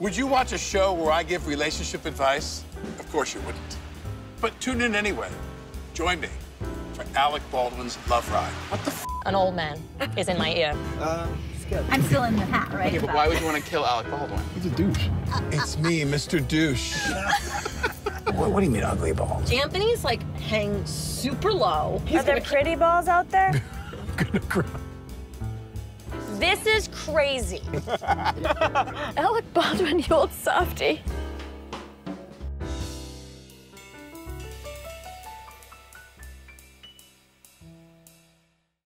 Would you watch a show where I give relationship advice? Of course you wouldn't. But tune in anyway. Join me for Alec Baldwin's Love Ride. What the f? An old man is in my ear. I'm still in the hat, right? Okay, but why would you want to kill Alec Baldwin? He's a douche. It's me, Mr. Douche. What do you mean ugly balls? Anthony's, like, hang super low. Are there pretty balls out there? I'm gonna cry. This is crazy. Alec Baldwin, you old softy.